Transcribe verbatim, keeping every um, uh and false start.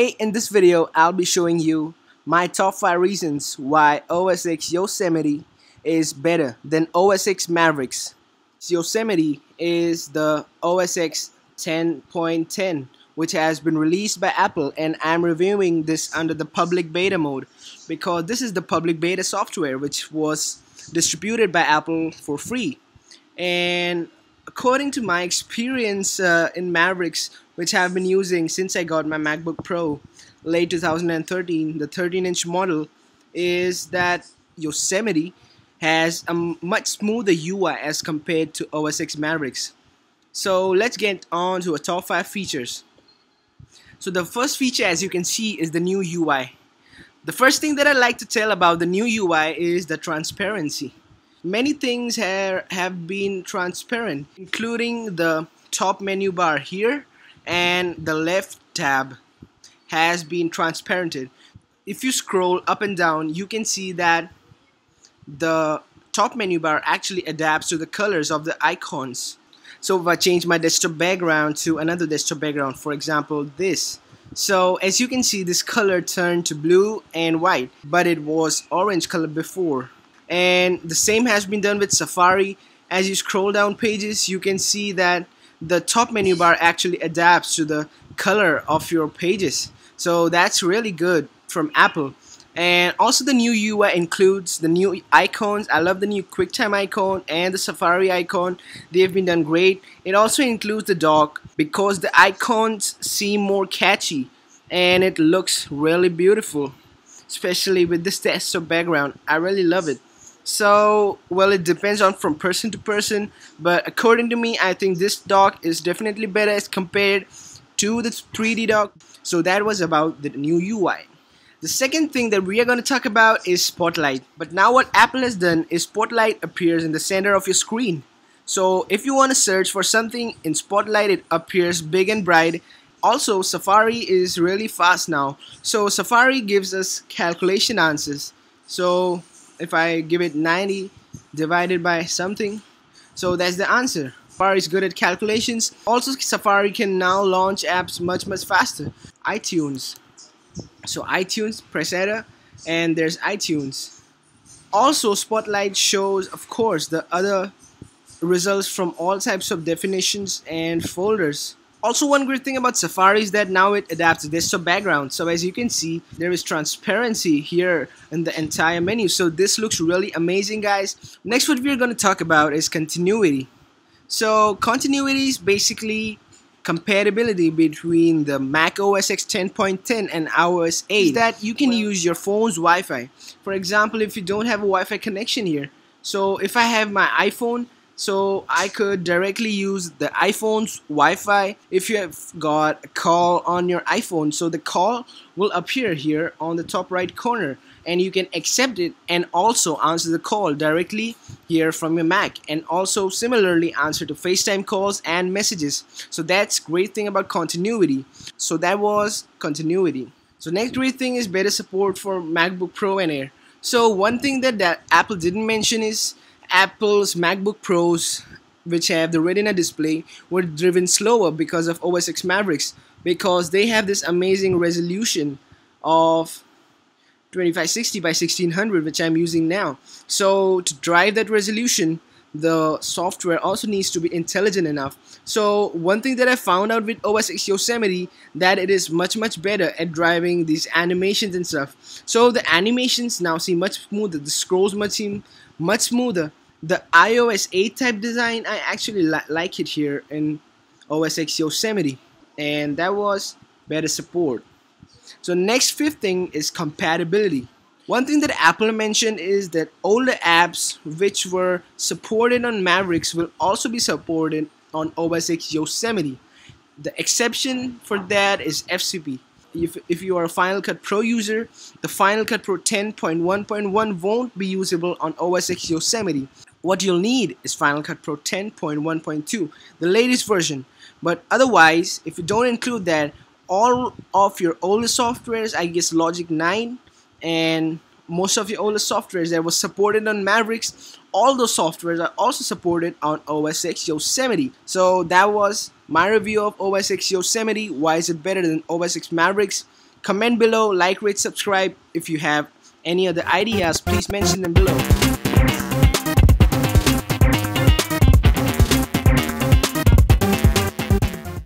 Today in this video, I'll be showing you my top five reasons why O S X Yosemite is better than O S X Mavericks. Yosemite is the O S X ten point ten, which has been released by Apple, and I'm reviewing this under the public beta mode because this is the public beta software which was distributed by Apple for free. And according to my experience uh, in Mavericks, which I've been using since I got my MacBook Pro late two thousand thirteen, the thirteen inch model, is that Yosemite has a much smoother U I as compared to O S X Mavericks. So let's get on to a top five features. So the first feature, as you can see, is the new U I. The first thing that I like to tell about the new U I is the transparency. Many things ha have been transparent, including the top menu bar here and the left tab has been transparented. If you scroll up and down, you can see that the top menu bar actually adapts to the colors of the icons. So if I change my desktop background to another desktop background, for example this, so as you can see, this color turned to blue and white, but it was orange color before. And the same has been done with Safari. As you scroll down pages, you can see that the top menu bar actually adapts to the color of your pages. So that's really good from Apple. And also the new U I includes the new icons. I love the new QuickTime icon and the Safari icon. They have been done great. It also includes the dock because the icons seem more catchy and it looks really beautiful, especially with this desktop background. I really love it. So, well, it depends on from person to person, but according to me, I think this dock is definitely better as compared to the three D dock. So that was about the new U I. The second thing that we are going to talk about is Spotlight. But now what Apple has done is Spotlight appears in the center of your screen. So if you want to search for something in Spotlight, it appears big and bright. Also, Safari is really fast now. So Safari gives us calculation answers. So if I give it ninety divided by something, so that's the answer. Safari is good at calculations. Also, Safari can now launch apps much, much faster. iTunes. So iTunes, press enter, and there's iTunes. Also, Spotlight shows, of course, the other results from all types of definitions and folders. Also, one great thing about Safari is that now it adapts to desktop background. So as you can see, there is transparency here in the entire menu. So this looks really amazing, guys. Next, what we're going to talk about is continuity. So continuity is basically compatibility between the Mac O S X ten point ten and iOS eight is that you can use your phone's Wi-Fi. For example, if you don't have a Wi-Fi connection here, so if I have my iPhone, so I could directly use the iPhone's Wi-Fi. If you have got a call on your iPhone, so the call will appear here on the top right corner and you can accept it and also answer the call directly here from your Mac, and also similarly answer to FaceTime calls and messages. So that's great thing about continuity. So that was continuity. So next great thing is better support for MacBook Pro and Air. So one thing that, that Apple didn't mention is Apple's MacBook Pros, which have the Retina display, were driven slower because of O S X Mavericks, because they have this amazing resolution of twenty-five sixty by sixteen hundred, which I'm using now. So to drive that resolution, the software also needs to be intelligent enough. So one thing that I found out with O S X Yosemite, that it is much much better at driving these animations and stuff. So the animations now seem much smoother, the scrolls much seem much smoother. The iOS eight type design, I actually li like it here in O S X Yosemite. And that was better support. So next fifth thing is compatibility. One thing that Apple mentioned is that older apps which were supported on Mavericks will also be supported on O S X Yosemite. The exception for that is F C P. If, if you are a Final Cut Pro user, the Final Cut Pro ten point one point one won't be usable on O S X Yosemite. What you'll need is Final Cut Pro ten point one point two, the latest version. But otherwise, if you don't include that, all of your older softwares, I guess Logic nine, and most of your older softwares that were supported on Mavericks, all those softwares are also supported on O S X Yosemite. So that was my review of O S X Yosemite. Why is it better than O S X Mavericks? Comment below, like, rate, subscribe. If you have any other ideas, please mention them below.